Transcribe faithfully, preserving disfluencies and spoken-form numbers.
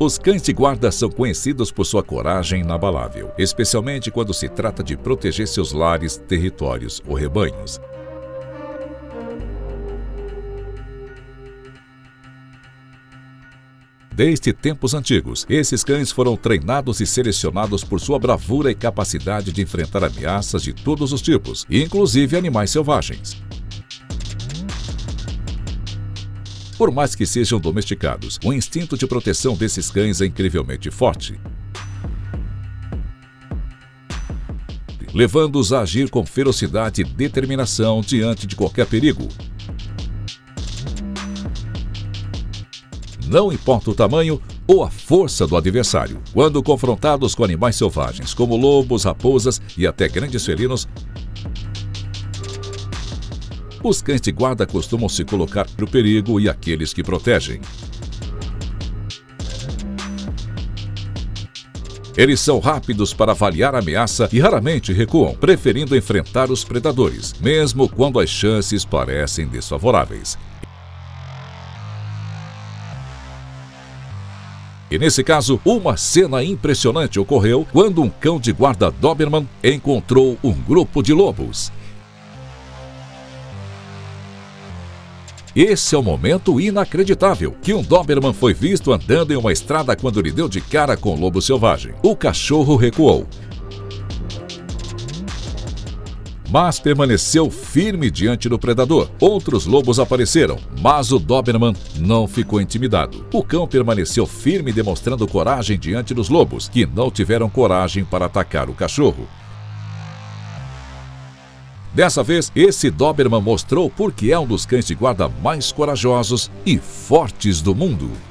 Os cães de guarda são conhecidos por sua coragem inabalável, especialmente quando se trata de proteger seus lares, territórios ou rebanhos. Desde tempos antigos, esses cães foram treinados e selecionados por sua bravura e capacidade de enfrentar ameaças de todos os tipos, inclusive animais selvagens. Por mais que sejam domesticados, o instinto de proteção desses cães é incrivelmente forte, levando-os a agir com ferocidade e determinação diante de qualquer perigo. Não importa o tamanho ou a força do adversário, quando confrontados com animais selvagens, como lobos, raposas e até grandes felinos, os cães de guarda costumam se colocar entre o perigo e aqueles que protegem. Eles são rápidos para avaliar a ameaça e raramente recuam, preferindo enfrentar os predadores, mesmo quando as chances parecem desfavoráveis. E nesse caso, uma cena impressionante ocorreu quando um cão de guarda Dobermann encontrou um grupo de lobos. Esse é o momento inacreditável que um Dobermann foi visto andando em uma estrada quando lhe deu de cara com um lobo selvagem. O cachorro recuou, mas permaneceu firme diante do predador. Outros lobos apareceram, mas o Dobermann não ficou intimidado. O cão permaneceu firme, demonstrando coragem diante dos lobos, que não tiveram coragem para atacar o cachorro. Dessa vez, esse Dobermann mostrou porque é um dos cães de guarda mais corajosos e fortes do mundo.